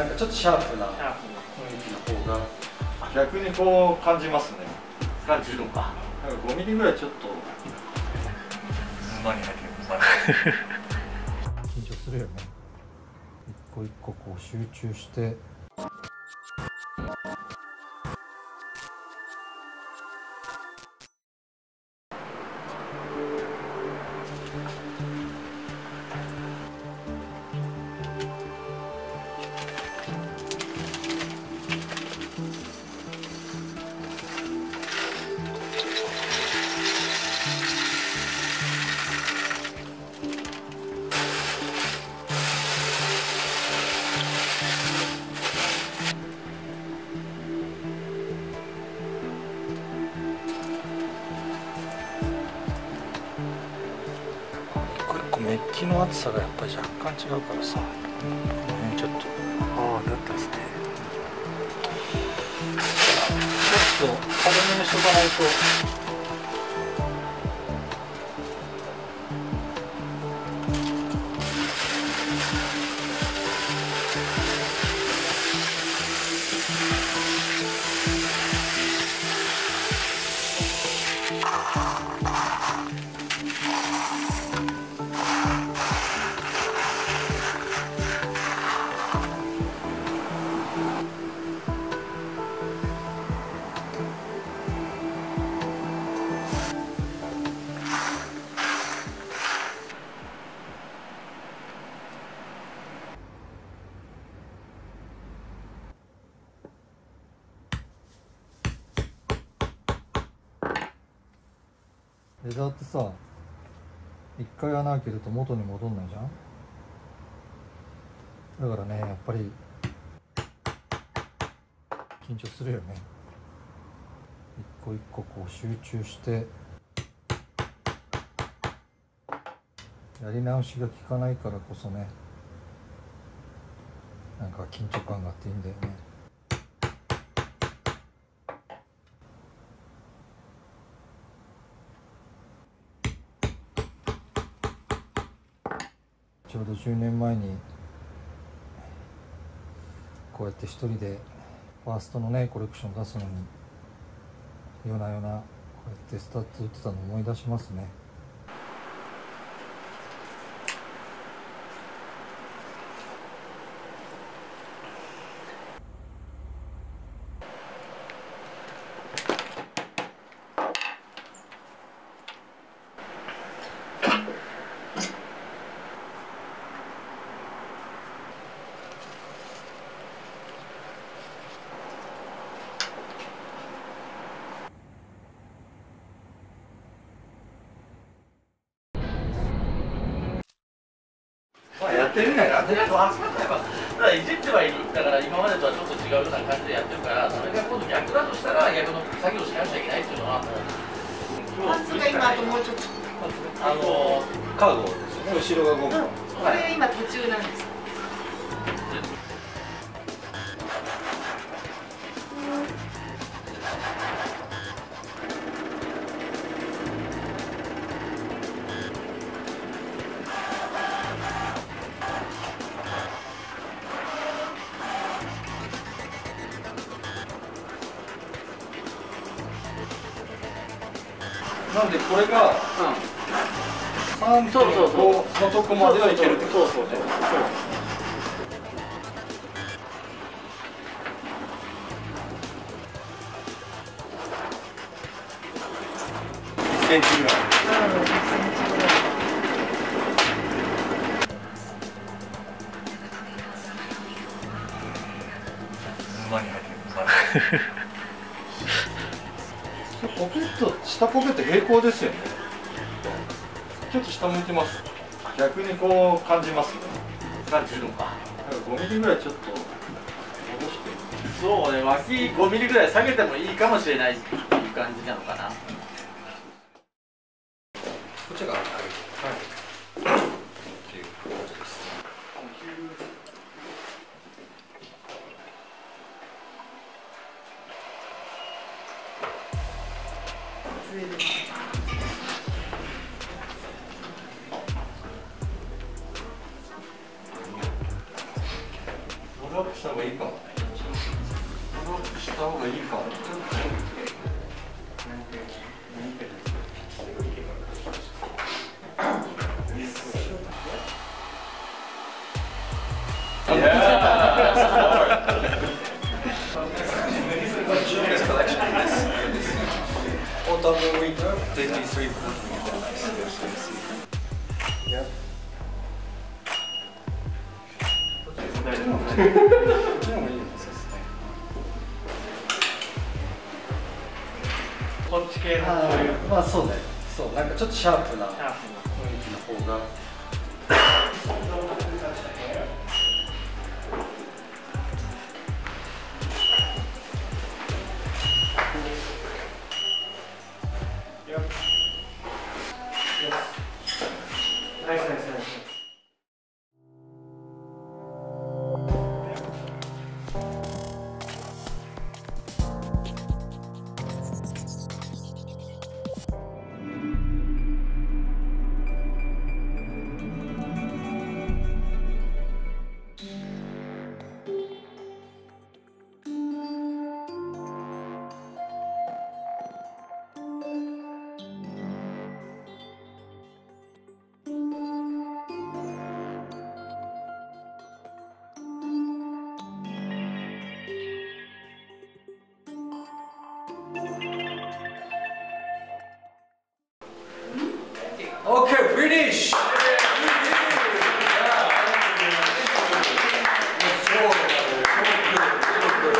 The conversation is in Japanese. なんかちょっとシャープな雰囲気の方が逆にこう感じますね。30度か。なんか5ミリぐらいちょっと沼に入ってる。緊張するよね。一個一個こう集中して。メッキの厚さがやっぱり若干違うからさ、ちょっとああだったですね。ちょっと軽めにしとかないと。レザーってさ、一回穴開けると元に戻んないじゃん。だからね、やっぱり緊張するよね。一個一個こう集中してやり直しが効かないからこそね、なんか緊張感があっていいんだよね。ちょうど10年前にこうやって一人でファーストのねコレクション出すのに夜な夜なこうやってスタッツ打ってたの思い出しますね。やってるから、だからいじってはいる、だから今までとはちょっと違うような感じでやってるから、それが今度逆だとしたら、逆の作業しなくちゃいけないっていうのは、パンツが今、あともうちょっと、カーゴですよね、後ろがゴム、これ今、途中なんです。なんでこれが3.5のとこまではいけるってことですよね。1cmぐらい。沼に入ってる。ポケット、下ポケット平行ですよね。ちょっと下向いてます。逆にこう感じますね。30度か。5ミリぐらいちょっと戻してそうね、脇5ミリぐらい下げてもいいかもしれないっていう感じなのかな。こっちがはいっていうことです。した方がいいかも。ブロックした方がいいかも。こっち系のまあそうだよ。そうなんかちょっとシャープな雰囲気の方が。Okay, finish!